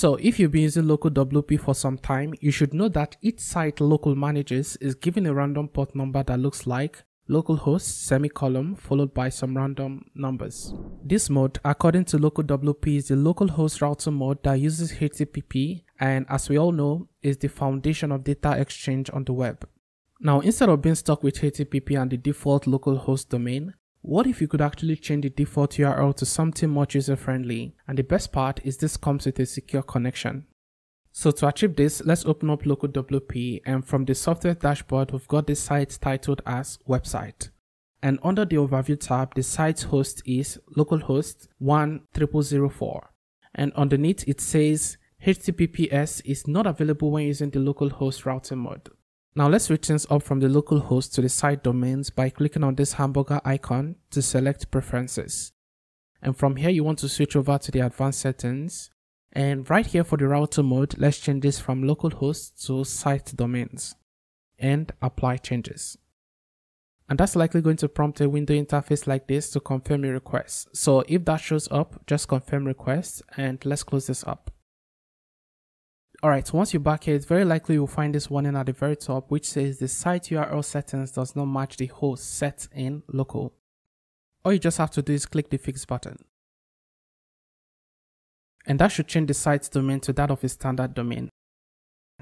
So if you've been using local WP for some time, you should know that each site local manages is given a random port number that looks like localhost semicolon followed by some random numbers. This mode, according to local WP, is the localhost routing mode that uses HTTP and, as we all know, is the foundation of data exchange on the web. Now, instead of being stuck with HTTP and the default localhost domain, what if you could actually change the default URL to something much user-friendly? And the best part is this comes with a secure connection. So to achieve this, let's open up local WP, and from the software dashboard, we've got the site titled as website. And under the overview tab, the site's host is localhost 10004. And underneath it says HTTPS is not available when using the localhost routing mode. Now let's switch things up from the localhost to the site domains by clicking on this hamburger icon to select preferences. And from here, you want to switch over to the advanced settings. And right here for the router mode, let's change this from localhost to site domains and apply changes. And that's likely going to prompt a window interface like this to confirm your request. So if that shows up, just confirm request, and let's close this up. Alright, once you're back here, it's very likely you'll find this warning at the very top which says the site URL settings does not match the host set in local. All you just have to do is click the fix button. And that should change the site's domain to that of a standard domain.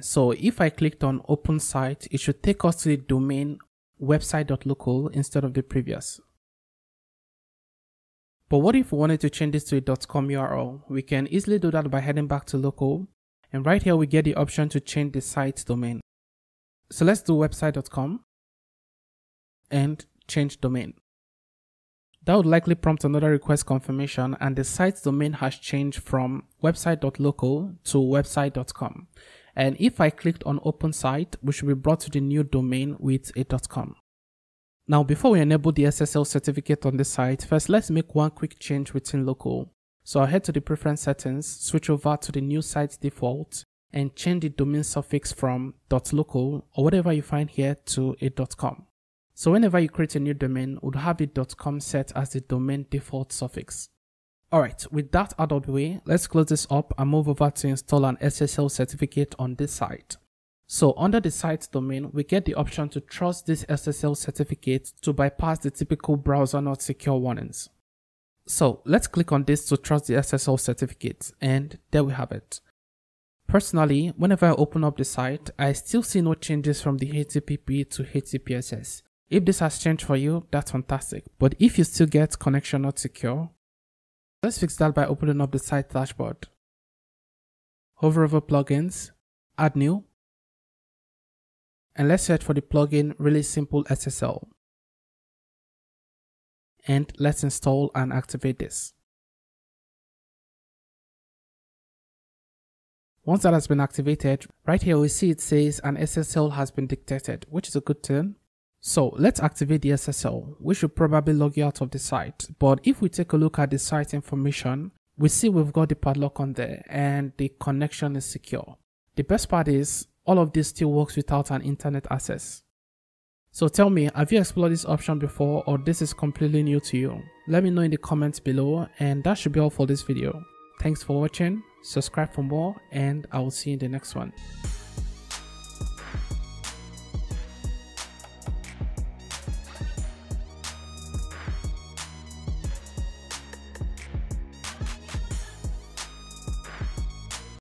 So if I clicked on open site, it should take us to the domain website.local instead of the previous. But what if we wanted to change this to a .com URL? We can easily do that by heading back to local. And right here, we get the option to change the site domain. So let's do website.com and change domain. That would likely prompt another request confirmation, and the site's domain has changed from website.local to website.com. And if I clicked on open site, we should be brought to the new domain with a .com. Now, before we enable the SSL certificate on the site, first let's make one quick change within local. So I'll head to the preference settings, switch over to the new site's default, and change the domain suffix from .local or whatever you find here to a .com. So whenever you create a new domain, we'll have the .com set as the domain default suffix. Alright, with that out of the way, let's close this up and move over to install an SSL certificate on this site. So under the site's domain, we get the option to trust this SSL certificate to bypass the typical browser not secure warnings. So let's click on this to trust the SSL certificate, and there we have it. Personally, whenever I open up the site, I still see no changes from the HTTP to HTTPSS. If this has changed for you, that's fantastic. But if you still get connection not secure, let's fix that by opening up the site dashboard. Hover over plugins, add new, and let's search for the plugin Really Simple SSL. And let's install and activate this. Once that has been activated, right here we see it says an SSL has been dictated, which is a good thing. So let's activate the SSL. We should probably log you out of the site, but if we take a look at the site information, we see we've got the padlock on there and the connection is secure. The best part is all of this still works without an internet access. So tell me, have you explored this option before, or this is completely new to you? Let me know in the comments below, and that should be all for this video. Thanks for watching, subscribe for more, and I will see you in the next one.